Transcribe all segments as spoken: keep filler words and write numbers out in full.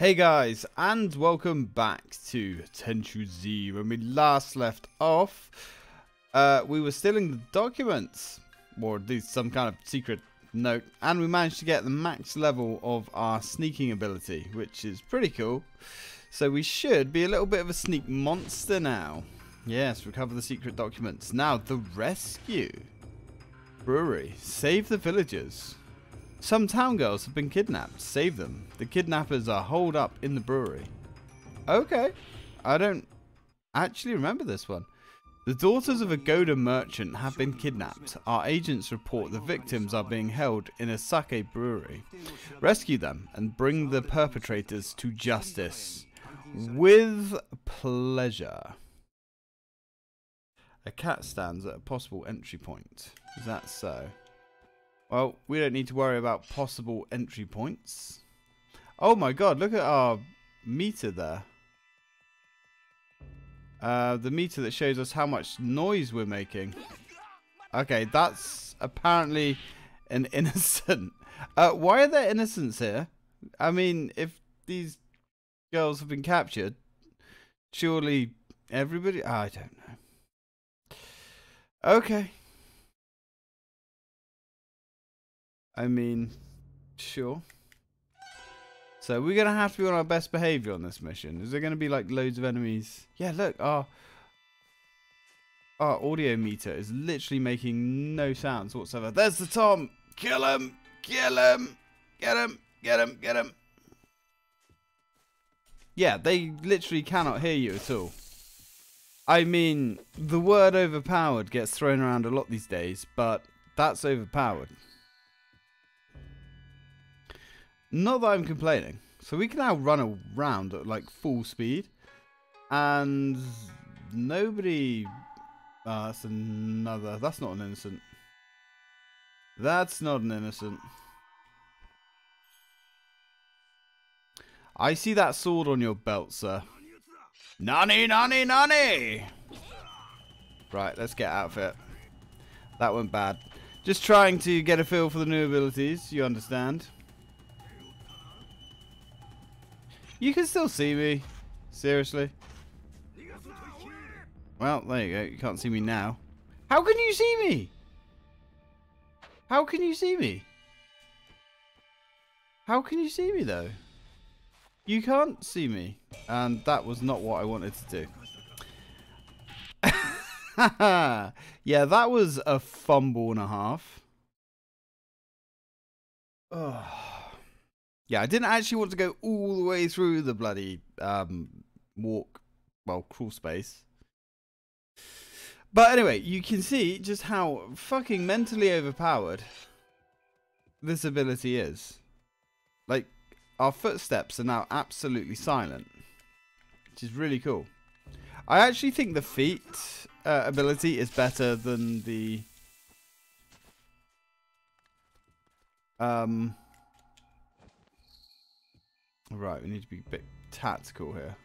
Hey guys, and welcome back to Tenchu Z. When we last left off, uh, we were stealing the documents, or at least some kind of secret note, and we managed to get the max level of our sneaking ability, which is pretty cool. So we should be a little bit of a sneak monster now. Yes, recover the secret documents. Now, the rescue. Brewery. Save the villagers. Some town girls have been kidnapped. Save them. The kidnappers are holed up in the brewery. Okay. I don't actually remember this one. The daughters of a Goda merchant have been kidnapped. Our agents report the victims are being held in a sake brewery. Rescue them and bring the perpetrators to justice. With pleasure. A cat stands at a possible entry point. Is that so? Well, we don't need to worry about possible entry points. Oh my god, look at our meter there. Uh, the meter that shows us how much noise we're making. Okay, that's apparently an innocent. Uh, why are there innocents here? I mean, if these girls have been captured, surely everybody... I don't know. Okay. I mean, sure. So we're going to have to be on our best behavior on this mission. Is there going to be like loads of enemies? Yeah, look, our, our audio meter is literally making no sounds whatsoever. There's the Tom. Kill him. Kill him. Get him. Get him. Get him. Yeah, they literally cannot hear you at all. I mean, the word overpowered gets thrown around a lot these days, but that's overpowered. Not that I'm complaining. So we can now run around at like full speed. And nobody... Oh, that's another... That's not an innocent. That's not an innocent. I see that sword on your belt, sir. Nani, nani, nani! Right, let's get out of it. That went bad. Just trying to get a feel for the new abilities, you understand. You can still see me. Seriously. Well, there you go. You can't see me now. How can you see me? How can you see me? How can you see me, though? You can't see me. And that was not what I wanted to do. Yeah, that was a fumble and a half. Oh. Yeah, I didn't actually want to go all the way through the bloody um, walk, well, crawl space. But anyway, you can see just how fucking mentally overpowered this ability is. Like, our footsteps are now absolutely silent, which is really cool. I actually think the feet uh, ability is better than the... Um... Right, we need to be a bit tactical here.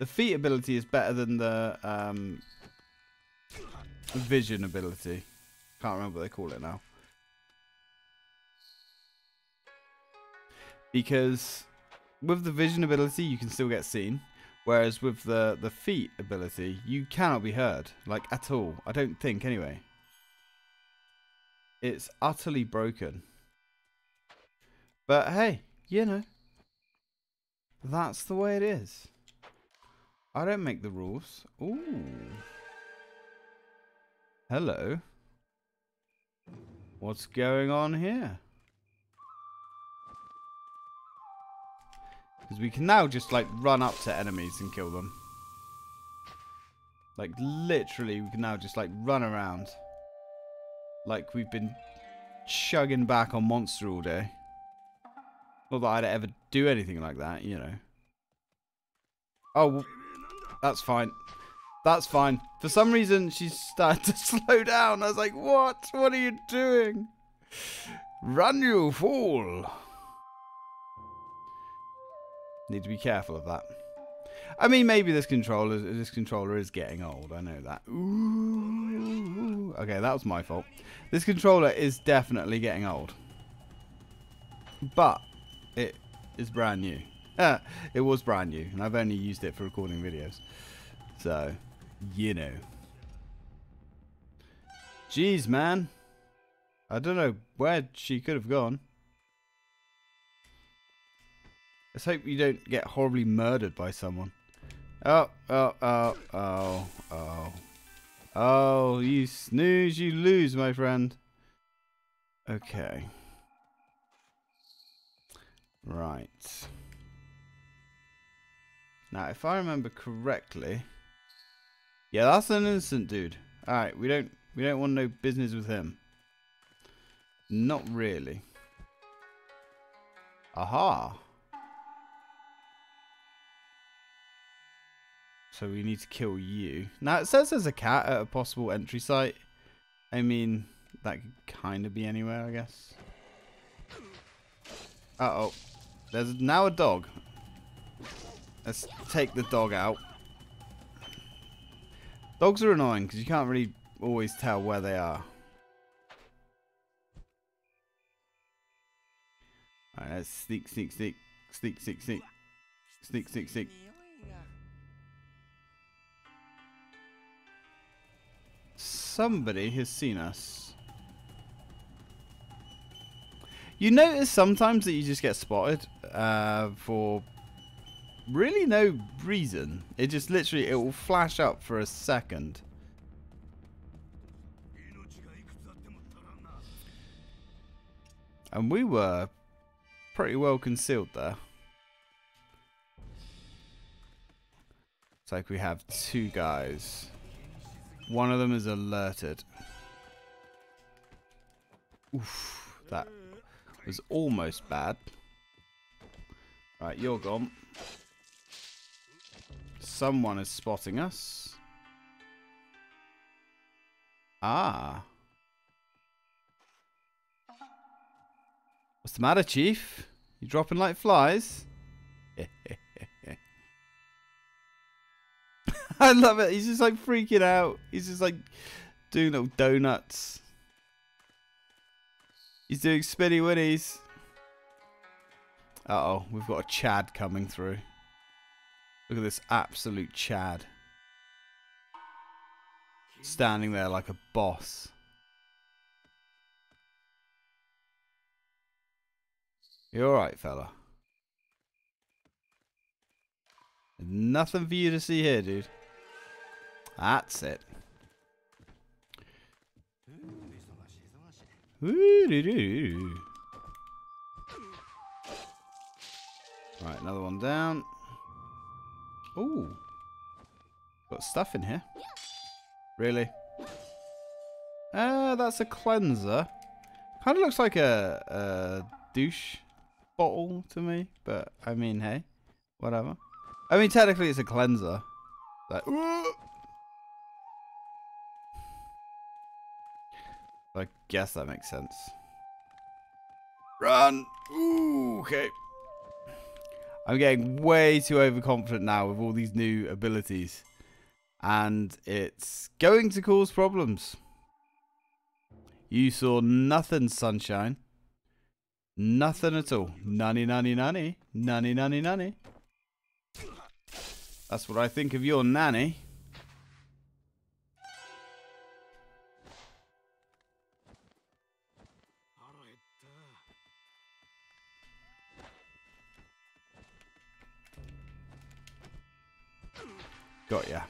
The feet ability is better than the um, vision ability. Can't remember what they call it now. Because with the vision ability, you can still get seen. Whereas with the, the feet ability, you cannot be heard. Like, at all. I don't think, anyway. It's utterly broken. But, hey, you know. That's the way it is. I don't make the rules. Ooh. Hello. What's going on here? Because we can now just, like, run up to enemies and kill them. Like, literally, we can now just, like, run around. Like, we've been chugging back on Monster all day. Not that I'd ever do anything like that, you know. Oh, that's fine. That's fine. For some reason, she started to slow down. I was like, what? What are you doing? Run, you fool. Need to be careful of that. I mean, maybe this controller, this controller is getting old. I know that. Ooh. Okay, that was my fault. This controller is definitely getting old. But... it is brand new. It was brand new, and I've only used it for recording videos. So, you know. Jeez, man. I don't know where she could have gone. Let's hope you don't get horribly murdered by someone. Oh, oh, oh, oh, oh. Oh, you snooze, you lose, my friend. Okay. Right. Now, if I remember correctly... Yeah, that's an innocent dude. Alright, we don't we don't want no business with him. Not really. Aha! So we need to kill you. Now, it says there's a cat at a possible entry site. I mean, that could kind of be anywhere, I guess. Uh-oh. There's now a dog. Let's take the dog out. Dogs are annoying because you can't really always tell where they are. Alright, let's sneak, sneak, sneak. Sneak, sneak, sneak. Sneak, sneak, sneak. Somebody has seen us. You notice sometimes that you just get spotted uh, for really no reason. It just literally, it will flash up for a second. And we were pretty well concealed there. It's like we have two guys. One of them is alerted. Oof, that was almost bad. Right, you're gone. Someone is spotting us. Ah. What's the matter, Chief? You dropping like flies? I love it. He's just like freaking out. He's just like doing little donuts. He's doing spinny winnies. Uh oh, we've got a Chad coming through. Look at this absolute Chad. Standing there like a boss. You alright, fella? Nothing for you to see here, dude. That's it. Right, another one down. Ooh. Got stuff in here. Really? Ah, uh, that's a cleanser. Kind of looks like a, a douche bottle to me, but I mean, hey, whatever. I mean, technically it's a cleanser. Like, ooh. I guess that makes sense. Run! Ooh, okay. I'm getting way too overconfident now with all these new abilities. And it's going to cause problems. You saw nothing, sunshine. Nothing at all. Nunny, nunny, nunny. Nunny, nunny, nunny. That's what I think of your nanny. Got ya.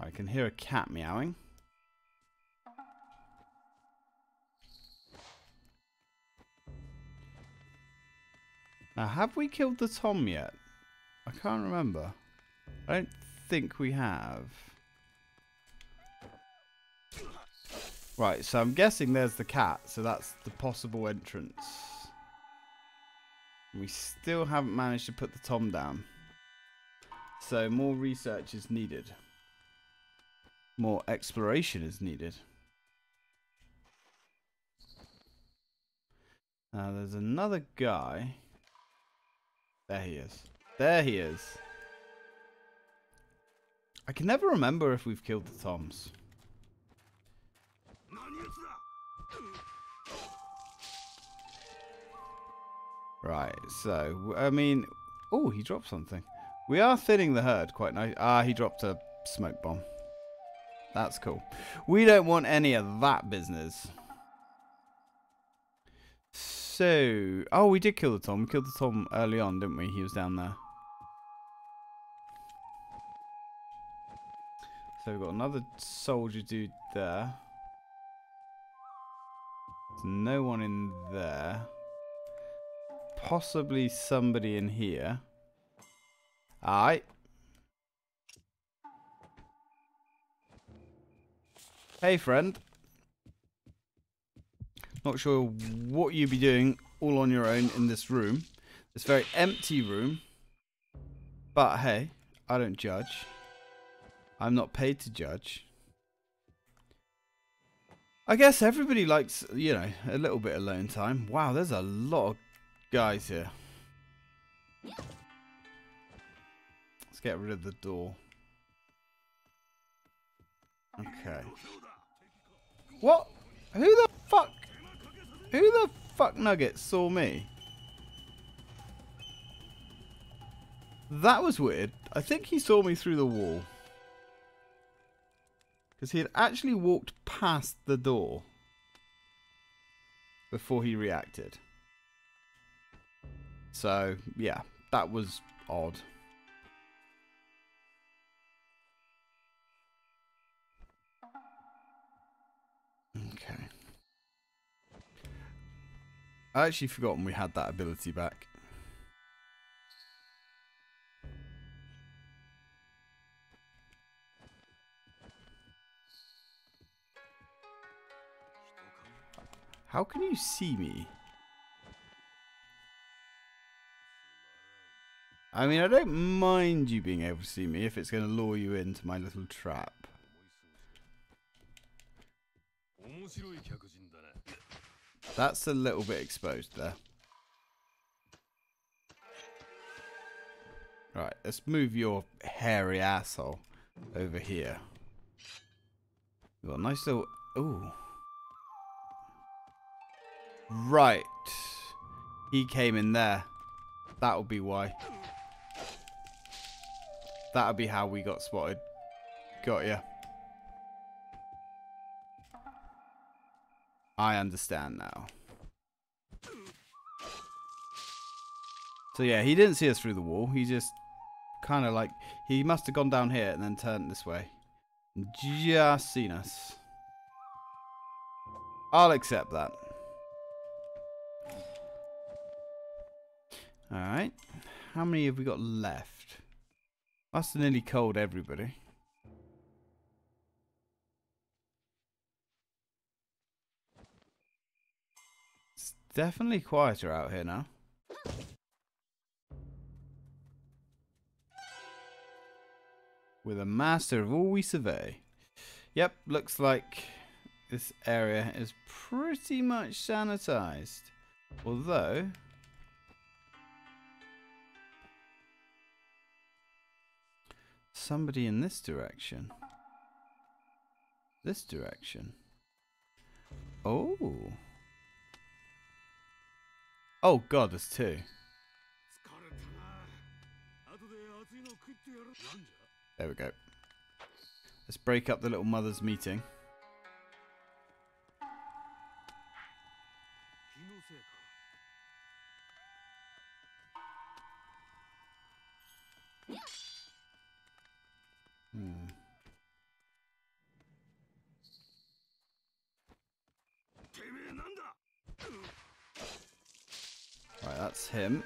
I can hear a cat meowing. Now, have we killed the Tom yet? I can't remember. I don't think we have. Right, so I'm guessing there's the cat, so that's the possible entrance. We still haven't managed to put the Tom down. So more research is needed. More exploration is needed. Now there's another guy. There he is. There he is. I can never remember if we've killed the Toms. Right, so, I mean... Oh, he dropped something. We are thinning the herd quite nice. Ah, he dropped a smoke bomb. That's cool. We don't want any of that business. So... Oh, we did kill the Tom. We killed the Tom early on, didn't we? He was down there. So we've got another soldier dude there. There's no one in there. Possibly somebody in here. Alright. Hey, friend. Not sure what you'd be doing all on your own in this room. This very empty room. But hey, I don't judge. I'm not paid to judge. I guess everybody likes, you know, a little bit of alone time. Wow, there's a lot of guys here. Let's get rid of the door. Okay. What? Who the fuck? Who the fuck nugget saw me? That was weird. I think he saw me through the wall. Because he had actually walked past the door before he reacted. So, yeah, that was odd. Okay. I actually forgotten we had that ability back. How can you see me? I mean, I don't mind you being able to see me if it's going to lure you into my little trap. That's a little bit exposed there. Right, let's move your hairy asshole over here. We've got a nice little... Ooh. Right. He came in there. That'll be why. That'll be how we got spotted. Got ya. I understand now. So yeah, he didn't see us through the wall. He just kind of like... He must have gone down here and then turned this way. Just seen us. I'll accept that. Alright, how many have we got left? Must have nearly culled everybody. It's definitely quieter out here now. We're the master of all we survey. Yep, looks like this area is pretty much sanitized. Although... Somebody in this direction. This direction. Oh. Oh god, there's two. There we go. Let's break up the little mother's meeting. Right, that's him.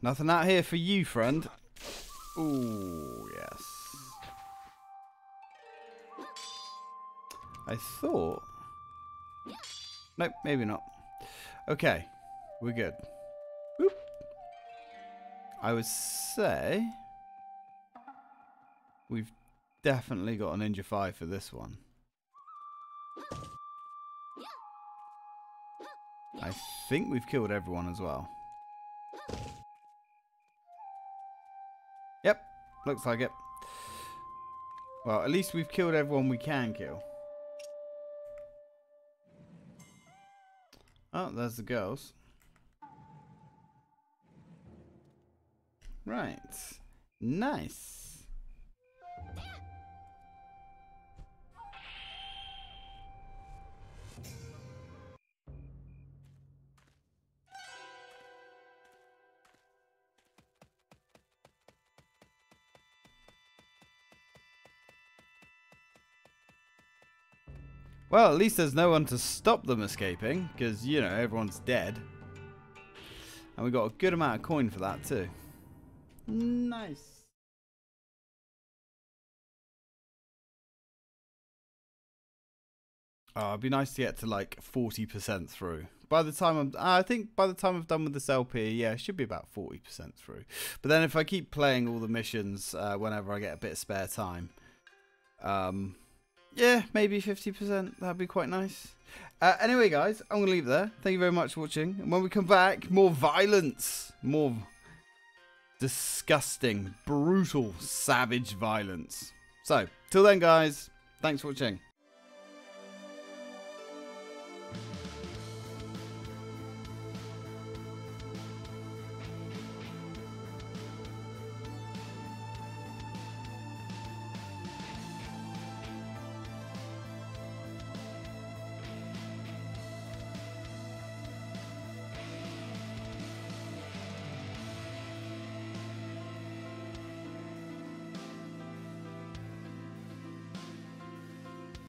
Nothing out here for you, friend. Ooh, yes. I thought... Nope, maybe not. Okay, we're good. Boop. I would say... We've definitely got a Ninja five for this one. I think we've killed everyone as well. Yep, looks like it. Well, at least we've killed everyone we can kill. Oh, that's the ghost. Right. Nice. Well, at least there's no one to stop them escaping, because, you know, everyone's dead. And we got a good amount of coin for that, too. Nice. Oh, it'd be nice to get to, like, forty percent through. By the time I'm... I think by the time I've done with this L P, yeah, it should be about forty percent through. But then if I keep playing all the missions uh, whenever I get a bit of spare time... Um... Yeah, maybe fifty percent. That'd be quite nice. Uh, anyway, guys, I'm going to leave it there. Thank you very much for watching. And when we come back, more violence. More disgusting, brutal, savage violence. So, till then, guys, thanks for watching.